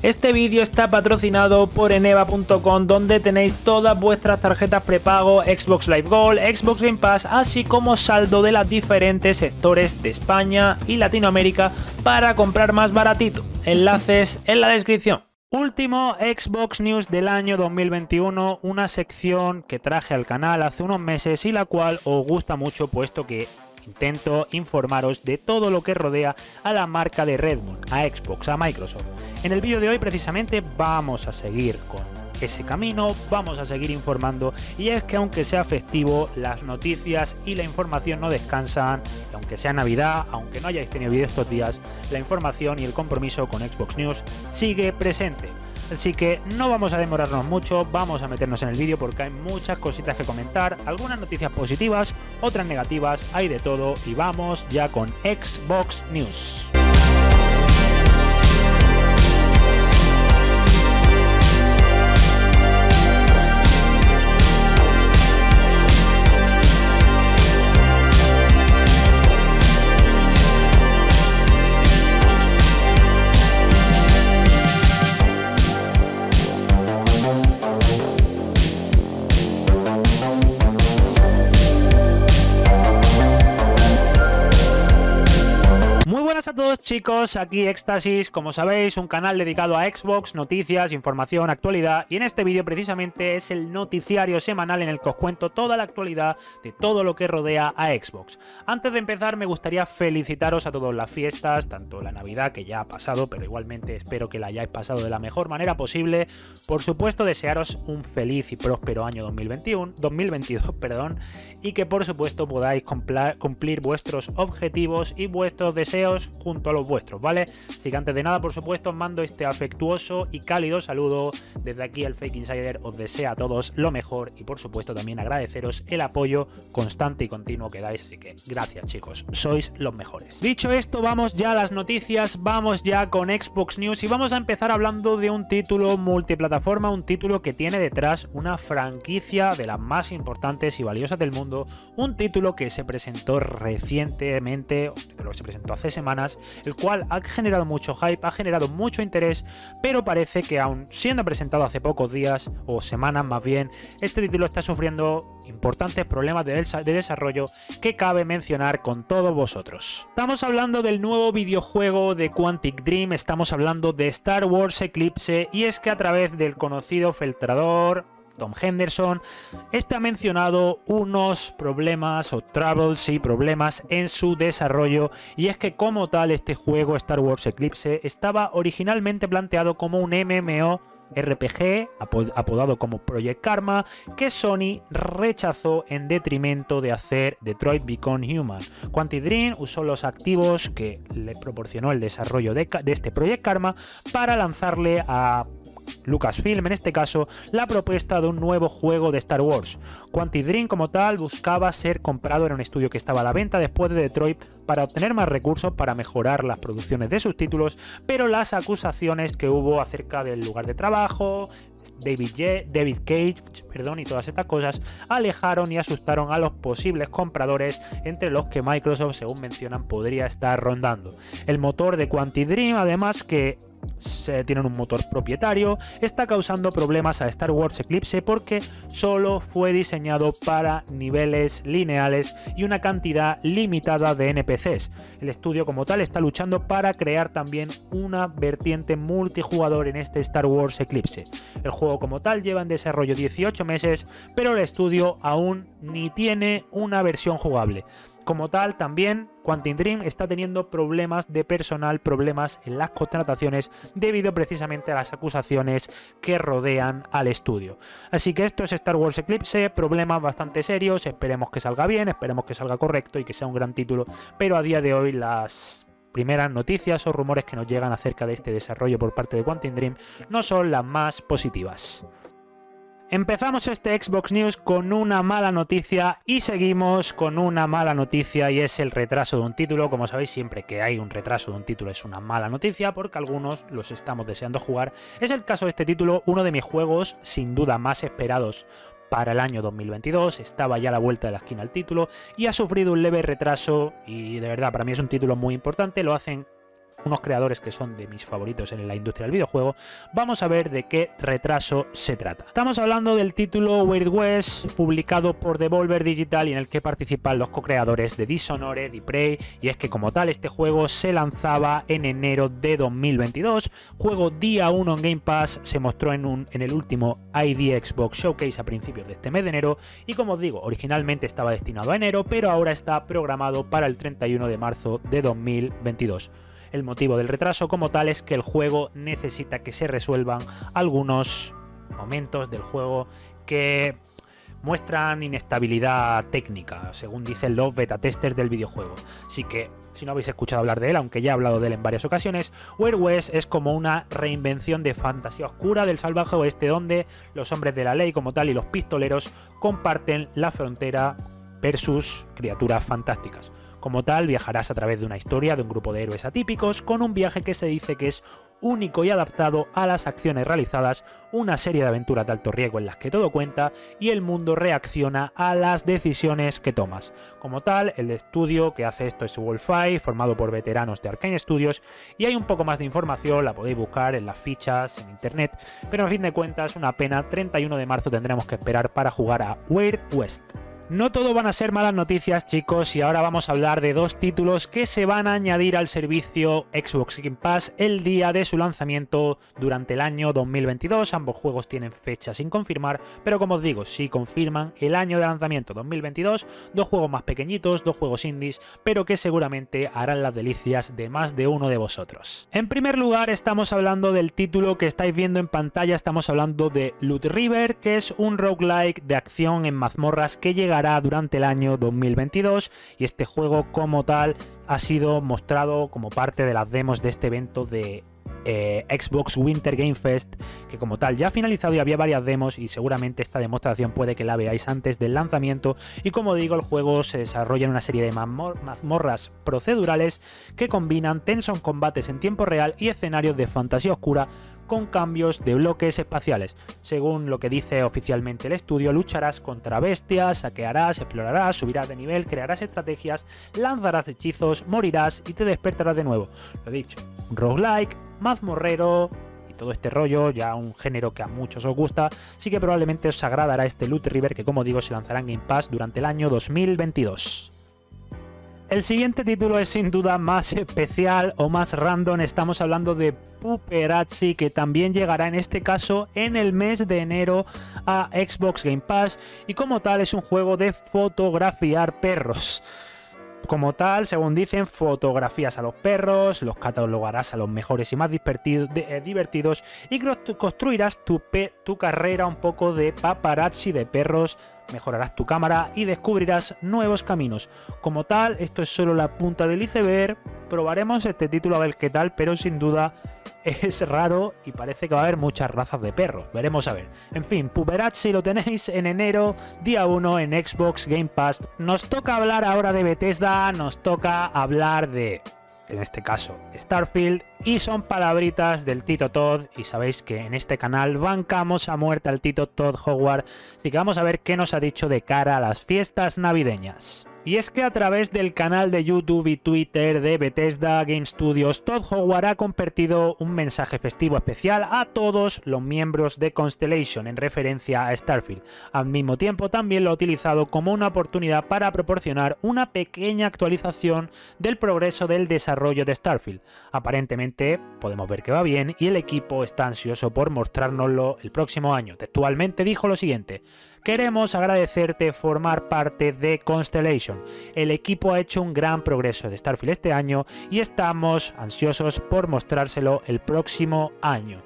Este vídeo está patrocinado por Eneba.com, donde tenéis todas vuestras tarjetas prepago, Xbox Live Gold, Xbox Game Pass, así como saldo de los diferentes sectores de España y Latinoamérica para comprar más baratito. Enlaces en la descripción. Último Xbox News del año 2021, una sección que traje al canal hace unos meses y la cual os gusta mucho, puesto que intento informaros de todo lo que rodea a la marca de Redmond, a Xbox, a Microsoft. En el vídeo de hoy precisamente vamos a seguir con ese camino, vamos a seguir informando, y es que aunque sea festivo, las noticias y la información no descansan, y aunque sea Navidad, aunque no hayáis tenido vídeo estos días, la información y el compromiso con Xbox News sigue presente. Así que no vamos a demorarnos mucho, vamos a meternos en el vídeo porque hay muchas cositas que comentar, algunas noticias positivas, otras negativas, hay de todo, y vamos ya con Xbox News. Chicos, aquí Éxtasis, como sabéis, un canal dedicado a Xbox, noticias, información, actualidad, y en este vídeo precisamente es el noticiario semanal en el que os cuento toda la actualidad de todo lo que rodea a Xbox. Antes de empezar me gustaría felicitaros a todos las fiestas, tanto la Navidad, que ya ha pasado, pero igualmente espero que la hayáis pasado de la mejor manera posible. Por supuesto, desearos un feliz y próspero año 2022, y que por supuesto podáis cumplir vuestros objetivos y vuestros deseos junto a los vuestros, ¿vale? Así que antes de nada, por supuesto, os mando este afectuoso y cálido saludo. Desde aquí el Fake Insider os desea a todos lo mejor y por supuesto también agradeceros el apoyo constante y continuo que dais, así que gracias chicos, sois los mejores. Dicho esto, vamos ya a las noticias, vamos ya con Xbox News y vamos a empezar hablando de un título multiplataforma, un título que tiene detrás una franquicia de las más importantes y valiosas del mundo, un título que se presentó recientemente, un título que se presentó hace semanas, el cual ha generado mucho hype, ha generado mucho interés, pero parece que aún siendo presentado hace pocos días o semanas más bien, este título está sufriendo importantes problemas de desarrollo que cabe mencionar con todos vosotros. Estamos hablando del nuevo videojuego de Quantic Dream, estamos hablando de Star Wars Eclipse, y es que a través del conocido filtrador Tom Henderson, este ha mencionado unos problemas o troubles y problemas en su desarrollo, y es que como tal este juego Star Wars Eclipse estaba originalmente planteado como un MMORPG apodado como Project Karma, que Sony rechazó en detrimento de hacer Detroit Become Human. Quantic Dream usó los activos que le proporcionó el desarrollo de este Project Karma para lanzarle a Lucasfilm, en este caso, la propuesta de un nuevo juego de Star Wars. Quantic Dream como tal buscaba ser comprado en un estudio que estaba a la venta después de Detroit para obtener más recursos para mejorar las producciones de sus títulos, pero las acusaciones que hubo acerca del lugar de trabajo, David Cage, y todas estas cosas alejaron y asustaron a los posibles compradores, entre los que Microsoft, según mencionan, podría estar rondando. El motor de Quantic Dream, además que tienen un motor propietario, está causando problemas a Star Wars Eclipse porque solo fue diseñado para niveles lineales y una cantidad limitada de NPCs. El estudio como tal está luchando para crear también una vertiente multijugador en este Star Wars Eclipse. El juego como tal lleva en desarrollo 18 meses, pero el estudio aún ni tiene una versión jugable. Como tal, también Quantic Dream está teniendo problemas de personal, problemas en las contrataciones debido precisamente a las acusaciones que rodean al estudio. Así que esto es Star Wars Eclipse, problemas bastante serios, esperemos que salga bien, esperemos que salga correcto y que sea un gran título, pero a día de hoy las primeras noticias o rumores que nos llegan acerca de este desarrollo por parte de Quantic Dream no son las más positivas. Empezamos este Xbox News con una mala noticia y seguimos con una mala noticia, y es el retraso de un título. Como sabéis, siempre que hay un retraso de un título es una mala noticia porque algunos los estamos deseando jugar. Es el caso de este título, uno de mis juegos sin duda más esperados para el año 2022, estaba ya a la vuelta de la esquina el título y ha sufrido un leve retraso, y de verdad para mí es un título muy importante, lo hacen unos creadores que son de mis favoritos en la industria del videojuego, vamos a ver de qué retraso se trata. Estamos hablando del título Weird West, publicado por Devolver Digital y en el que participan los co-creadores de Dishonored y Prey, y es que como tal este juego se lanzaba en enero de 2022, juego día 1 en Game Pass, se mostró en el último ID Xbox Showcase a principios de este mes de enero y, como os digo, originalmente estaba destinado a enero, pero ahora está programado para el 31 de marzo de 2022. El motivo del retraso como tal es que el juego necesita que se resuelvan algunos momentos del juego que muestran inestabilidad técnica, según dicen los beta testers del videojuego. Así que, si no habéis escuchado hablar de él, aunque ya he hablado de él en varias ocasiones, Weird West es como una reinvención de fantasía oscura del salvaje oeste, donde los hombres de la ley como tal y los pistoleros comparten la frontera versus criaturas fantásticas. Como tal, viajarás a través de una historia de un grupo de héroes atípicos, con un viaje que se dice que es único y adaptado a las acciones realizadas, una serie de aventuras de alto riesgo en las que todo cuenta y el mundo reacciona a las decisiones que tomas. Como tal, el estudio que hace esto es Wolf5, formado por veteranos de Arkane Studios, y hay un poco más de información, la podéis buscar en las fichas, en internet, pero a fin de cuentas, una pena, 31 de marzo tendremos que esperar para jugar a Weird West. No todo van a ser malas noticias, chicos, y ahora vamos a hablar de dos títulos que se van a añadir al servicio Xbox Game Pass el día de su lanzamiento durante el año 2022. Ambos juegos tienen fecha sin confirmar, pero como os digo, sí confirman el año de lanzamiento 2022, dos juegos más pequeñitos, dos juegos indies, pero que seguramente harán las delicias de más de uno de vosotros. En primer lugar, estamos hablando del título que estáis viendo en pantalla, estamos hablando de Loot River, que es un roguelike de acción en mazmorras que llega durante el año 2022, y este juego como tal ha sido mostrado como parte de las demos de este evento de Xbox Winter Game Fest, que como tal ya ha finalizado y había varias demos, y seguramente esta demostración puede que la veáis antes del lanzamiento. Y como digo, el juego se desarrolla en una serie de mazmorras procedurales que combinan tensos combates en tiempo real y escenarios de fantasía oscura con cambios de bloques espaciales. Según lo que dice oficialmente el estudio, lucharás contra bestias, saquearás, explorarás, subirás de nivel, crearás estrategias, lanzarás hechizos, morirás y te despertarás de nuevo. Lo dicho, un roguelike, mazmorrero y todo este rollo, ya un género que a muchos os gusta, así que probablemente os agradará este Loot River, que como digo se lanzará en Game Pass durante el año 2022. El siguiente título es sin duda más especial o más random, estamos hablando de Pupperazzi, que también llegará en este caso en el mes de enero a Xbox Game Pass, y como tal es un juego de fotografiar perros. Como tal, según dicen, fotografías a los perros, los catalogarás a los mejores y más divertidos y construirás tu carrera un poco de paparazzi de perros. Mejorarás tu cámara y descubrirás nuevos caminos. Como tal, esto es solo la punta del iceberg. Probaremos este título a ver qué tal, pero sin duda es raro y parece que va a haber muchas razas de perros. Veremos a ver. En fin, Pupperazzi lo tenéis en enero, día 1 en Xbox Game Pass. Nos toca hablar ahora de Bethesda, nos toca hablar de, en este caso, Starfield, y son palabritas del Tito Todd, y sabéis que en este canal bancamos a muerte al Tito Todd Howard, así que vamos a ver qué nos ha dicho de cara a las fiestas navideñas. Y es que a través del canal de YouTube y Twitter de Bethesda Game Studios, Todd Howard ha compartido un mensaje festivo especial a todos los miembros de Constellation en referencia a Starfield. Al mismo tiempo también lo ha utilizado como una oportunidad para proporcionar una pequeña actualización del progreso del desarrollo de Starfield. Aparentemente podemos ver que va bien y el equipo está ansioso por mostrárnoslo el próximo año. Textualmente dijo lo siguiente: queremos agradecerte formar parte de Constellation. El equipo ha hecho un gran progreso de Starfield este año y estamos ansiosos por mostrárselo el próximo año.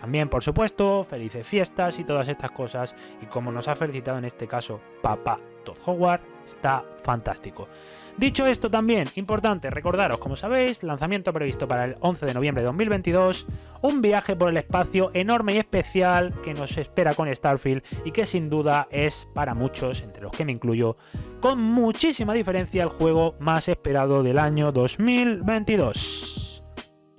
También, por supuesto, felices fiestas y todas estas cosas. Y como nos ha felicitado en este caso papá Todd Howard, está fantástico. Dicho esto, también importante recordaros, como sabéis, lanzamiento previsto para el 11 de noviembre de 2022, un viaje por el espacio enorme y especial que nos espera con Starfield y que sin duda es para muchos, entre los que me incluyo, con muchísima diferencia el juego más esperado del año 2022.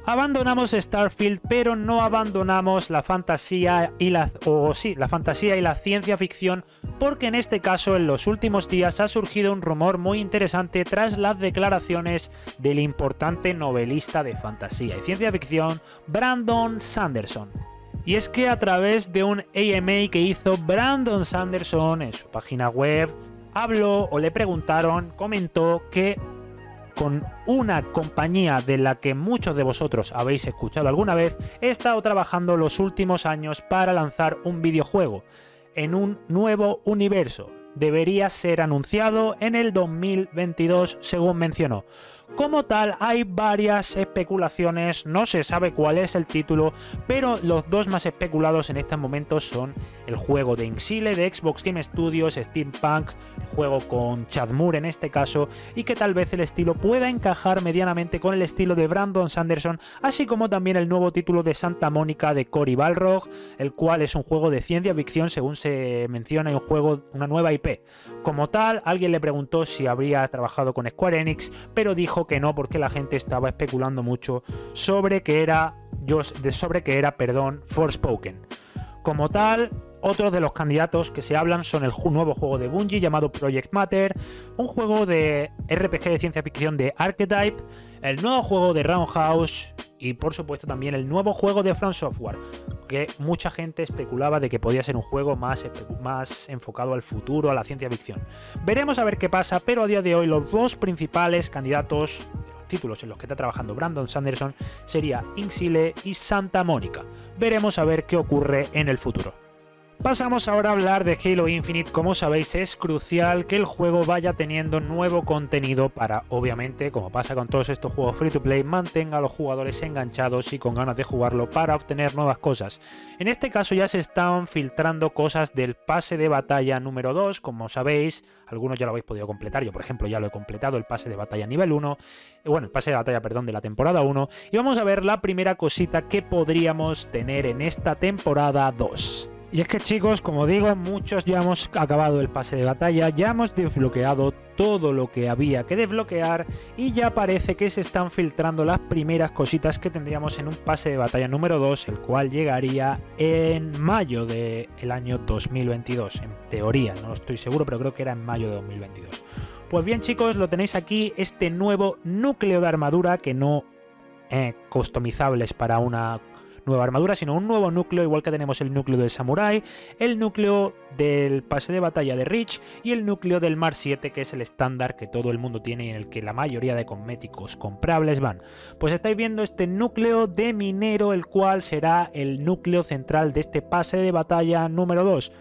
Abandonamos Starfield, pero no abandonamos la fantasía y la ciencia ficción, porque en este caso en los últimos días ha surgido un rumor muy interesante tras las declaraciones del importante novelista de fantasía y ciencia ficción Brandon Sanderson. Y es que a través de un AMA que hizo Brandon Sanderson en su página web, habló o le preguntaron, comentó que con una compañía de la que muchos de vosotros habéis escuchado alguna vez, he estado trabajando los últimos años para lanzar un videojuego en un nuevo universo. Debería ser anunciado en el 2022, según mencionó. Como tal, hay varias especulaciones, no se sabe cuál es el título, pero los dos más especulados en estos momentos son el juego de Inxile, de Xbox Game Studios, Steampunk, el juego con Chad Moore en este caso, y que tal vez el estilo pueda encajar medianamente con el estilo de Brandon Sanderson, así como también el nuevo título de Santa Mónica de Cory Balrog, el cual es un juego de ciencia ficción, según se menciona, y un juego, una nueva IP. Como tal, alguien le preguntó si habría trabajado con Square Enix, pero dijo que no, porque la gente estaba especulando mucho sobre que era, Forspoken. Como tal, otros de los candidatos que se hablan son el nuevo juego de Bungie llamado Project Matter, un juego de RPG de ciencia ficción de Archetype, el nuevo juego de Roundhouse y por supuesto también el nuevo juego de From Software, que mucha gente especulaba de que podía ser un juego más enfocado al futuro, a la ciencia ficción. Veremos a ver qué pasa, pero a día de hoy los dos principales candidatos, los títulos en los que está trabajando Brandon Sanderson, sería Inxile y Santa Mónica. Veremos a ver qué ocurre en el futuro. Pasamos ahora a hablar de Halo Infinite. Como sabéis, es crucial que el juego vaya teniendo nuevo contenido para, obviamente, como pasa con todos estos juegos free to play, mantenga a los jugadores enganchados y con ganas de jugarlo para obtener nuevas cosas. En este caso ya se están filtrando cosas del pase de batalla número 2, como sabéis, algunos ya lo habéis podido completar, yo por ejemplo ya lo he completado, el pase de batalla nivel 1, bueno, el pase de batalla, perdón, de la temporada 1, y vamos a ver la primera cosita que podríamos tener en esta temporada 2. Y es que chicos, como digo, muchos ya hemos acabado el pase de batalla, ya hemos desbloqueado todo lo que había que desbloquear y ya parece que se están filtrando las primeras cositas que tendríamos en un pase de batalla número 2, el cual llegaría en mayo del año 2022, en teoría, no estoy seguro, pero creo que era en mayo de 2022. Pues bien chicos, lo tenéis aquí, este nuevo núcleo de armadura, que no customizables para una nueva armadura, sino un nuevo núcleo, igual que tenemos el núcleo del Samurai, el núcleo del pase de batalla de Reach y el núcleo del Mar 7, que es el estándar que todo el mundo tiene y en el que la mayoría de cosméticos comprables van. Pues estáis viendo este núcleo de minero, el cual será el núcleo central de este pase de batalla número 2.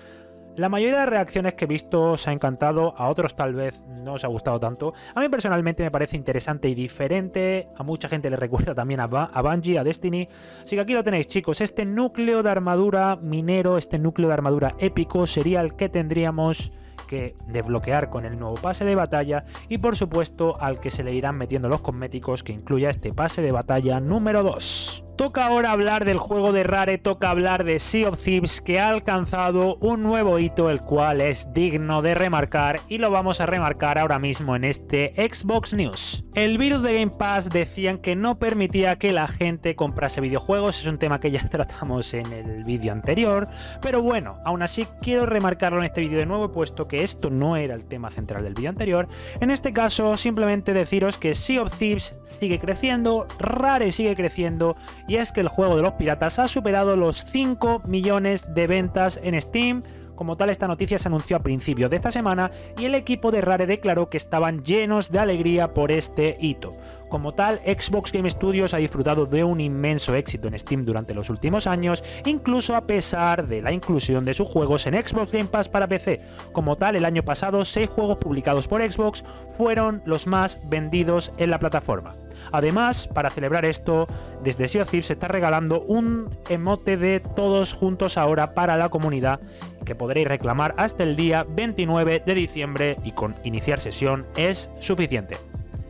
La mayoría de reacciones que he visto os ha encantado, a otros tal vez no os ha gustado tanto. A mí personalmente me parece interesante y diferente, a mucha gente le recuerda también a Bungie, a Destiny. Así que aquí lo tenéis chicos, este núcleo de armadura minero, este núcleo de armadura épico sería el que tendríamos que desbloquear con el nuevo pase de batalla y por supuesto al que se le irán metiendo los cosméticos que incluya este pase de batalla número 2. Toca ahora hablar del juego de Rare, toca hablar de Sea of Thieves, que ha alcanzado un nuevo hito el cual es digno de remarcar y lo vamos a remarcar ahora mismo en este Xbox News. El virus de Game Pass decían que no permitía que la gente comprase videojuegos, es un tema que ya tratamos en el vídeo anterior, pero bueno, aún así quiero remarcarlo en este vídeo de nuevo puesto que esto no era el tema central del vídeo anterior. En este caso simplemente deciros que Sea of Thieves sigue creciendo, Rare sigue creciendo, y es que el juego de los piratas ha superado los 5 millones de ventas en Steam. Como tal, esta noticia se anunció a principios de esta semana y el equipo de Rare declaró que estaban llenos de alegría por este hito. Como tal, Xbox Game Studios ha disfrutado de un inmenso éxito en Steam durante los últimos años, incluso a pesar de la inclusión de sus juegos en Xbox Game Pass para PC. Como tal, el año pasado, 6 juegos publicados por Xbox fueron los más vendidos en la plataforma. Además, para celebrar esto, desde Sea of Thieves se está regalando un emote de todos juntos ahora para la comunidad, que podréis reclamar hasta el día 29 de diciembre y con iniciar sesión es suficiente.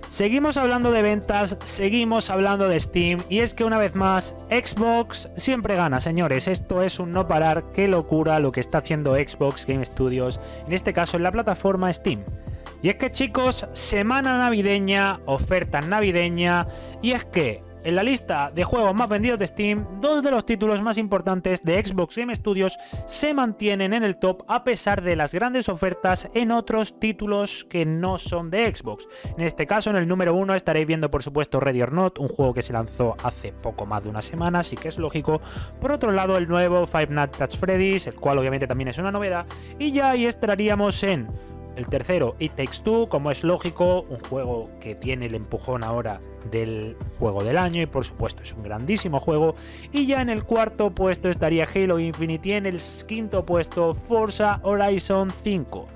Seguimos hablando de ventas, seguimos hablando de Steam y es que una vez más Xbox siempre gana, señores. Esto es un no parar, qué locura lo que está haciendo Xbox Game Studios, en este caso en la plataforma Steam. Y es que chicos, semana navideña, oferta navideña y es que en la lista de juegos más vendidos de Steam, dos de los títulos más importantes de Xbox Game Studios se mantienen en el top a pesar de las grandes ofertas en otros títulos que no son de Xbox. En este caso, en el número 1 estaréis viendo por supuesto Ready or Not, un juego que se lanzó hace poco más de una semana, así que es lógico. Por otro lado, el nuevo Five Nights at Freddy's, el cual obviamente también es una novedad, y ya ahí estaríamos en el tercero, It Takes Two, como es lógico, un juego que tiene el empujón ahora del juego del año y por supuesto es un grandísimo juego. Y ya en el cuarto puesto estaría Halo Infinite y en el quinto puesto Forza Horizon 5.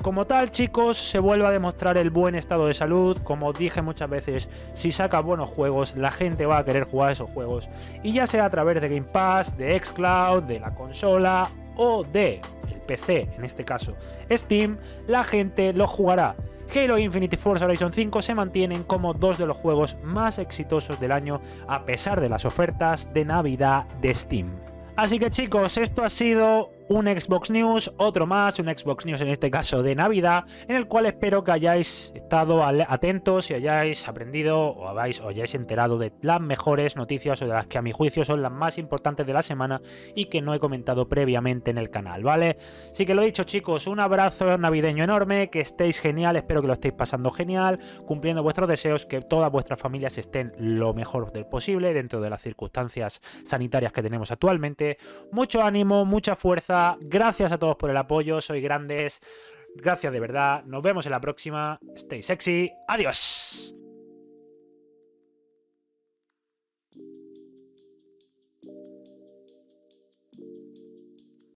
Como tal, chicos, se vuelve a demostrar el buen estado de salud. Como os dije muchas veces, si sacas buenos juegos, la gente va a querer jugar esos juegos. Y ya sea a través de Game Pass, de Xcloud, de la consola o de el PC, en este caso Steam, la gente los jugará. Halo Infinite y Forza Horizon 5 se mantienen como dos de los juegos más exitosos del año, a pesar de las ofertas de Navidad de Steam. Así que, chicos, esto ha sido un Xbox News, otro más, un Xbox News en este caso de Navidad, en el cual espero que hayáis estado atentos y hayáis aprendido o hayáis enterado de las mejores noticias o de las que a mi juicio son las más importantes de la semana y que no he comentado previamente en el canal, ¿vale? Así que lo dicho, chicos, un abrazo navideño enorme, que estéis genial, espero que lo estéis pasando genial, cumpliendo vuestros deseos, que todas vuestras familias estén lo mejor del posible dentro de las circunstancias sanitarias que tenemos actualmente. Mucho ánimo, mucha fuerza. Gracias a todos por el apoyo, sois grandes, gracias de verdad, nos vemos en la próxima, stay sexy, adiós.